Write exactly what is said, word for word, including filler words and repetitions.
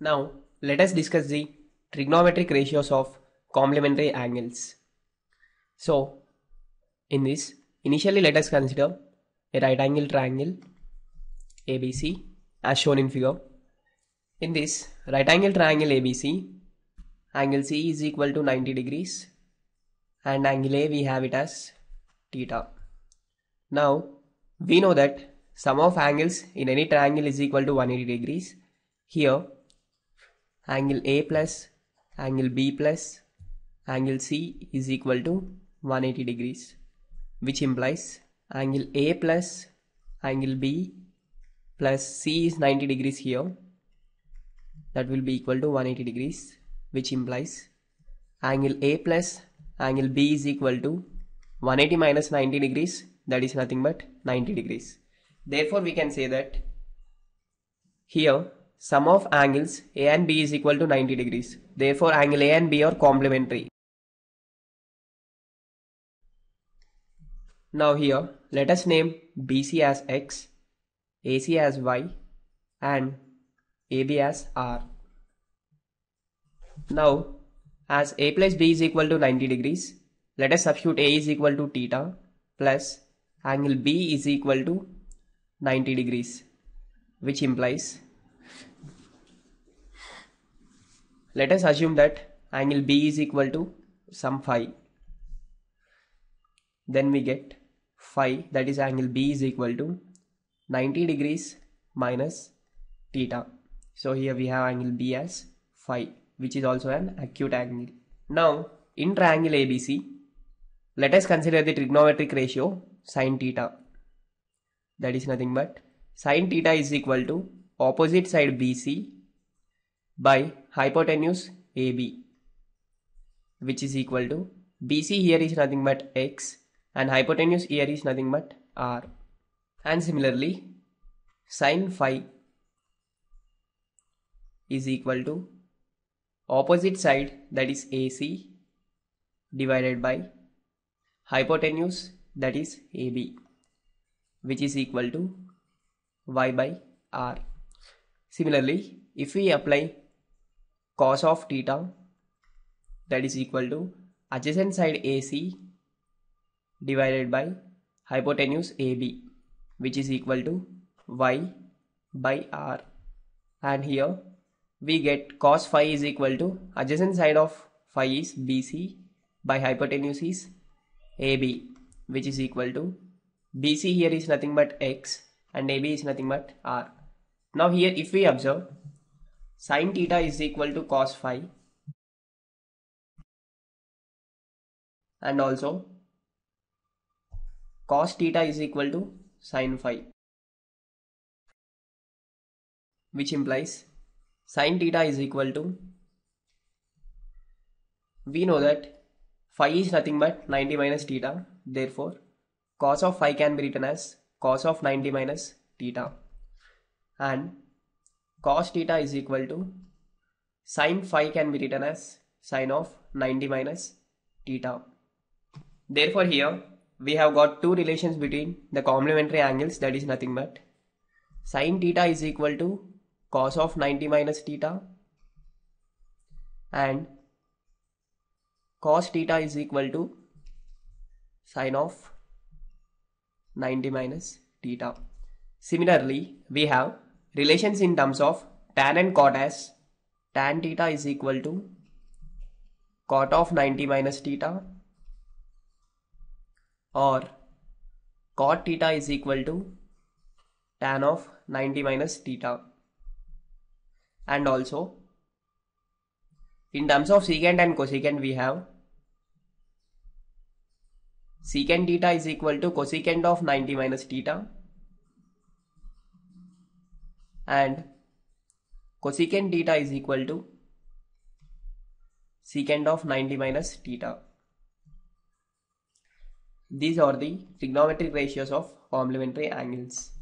Now let us discuss the trigonometric ratios of complementary angles. So in this, initially let us consider a right angle triangle A B C as shown in figure. In this right angle triangle A B C, angle C is equal to ninety degrees and angle A we have it as theta. Now we know that sum of angles in any triangle is equal to one hundred eighty degrees. Here angle A plus angle B plus angle C is equal to one hundred eighty degrees, which implies angle A plus angle B plus C is ninety degrees here, that will be equal to one hundred eighty degrees, which implies angle A plus angle B is equal to one hundred eighty minus ninety degrees, that is nothing but ninety degrees. Therefore we can say that here sum of angles A and B is equal to ninety degrees. Therefore angle A and B are complementary. Now here let us name B C as X, A C as Y and A B as R. Now as A plus B is equal to ninety degrees, let us substitute A is equal to theta plus angle B is equal to ninety degrees, which implies, let us assume that angle B is equal to some phi, then we get phi, that is angle B is equal to ninety degrees minus theta. So here we have angle B as phi, which is also an acute angle. Now in triangle A B C, let us consider the trigonometric ratio sine theta, that is nothing but sine theta is equal to opposite side B C by hypotenuse A B, which is equal to B C here is nothing but X and hypotenuse here is nothing but R. And similarly sine phi is equal to opposite side, that is A C divided by hypotenuse, that is A B, which is equal to Y by R. Similarly, if we apply cos of theta, that is equal to adjacent side A C divided by hypotenuse A B, which is equal to Y by R, and here we get cos phi is equal to adjacent side of phi is B C by hypotenuse is A B, which is equal to B C here is nothing but X and A B is nothing but R. Now here if we observe, sine theta is equal to cos phi and also cos theta is equal to sine phi, which implies sine theta is equal to, we know that phi is nothing but ninety minus theta, therefore cos of phi can be written as cos of ninety minus theta, and cos theta is equal to sine phi can be written as sine of ninety minus theta. Therefore here we have got two relations between the complementary angles, that is nothing but sine theta is equal to cos of ninety minus theta and cos theta is equal to sine of ninety minus theta. Similarly, we have relations in terms of tan and cot, as tan theta is equal to cot of ninety minus theta or cot theta is equal to tan of ninety minus theta, and also in terms of secant and cosecant we have secant theta is equal to cosecant of ninety minus theta and cosecant theta is equal to secant of ninety minus theta. These are the trigonometric ratios of complementary angles.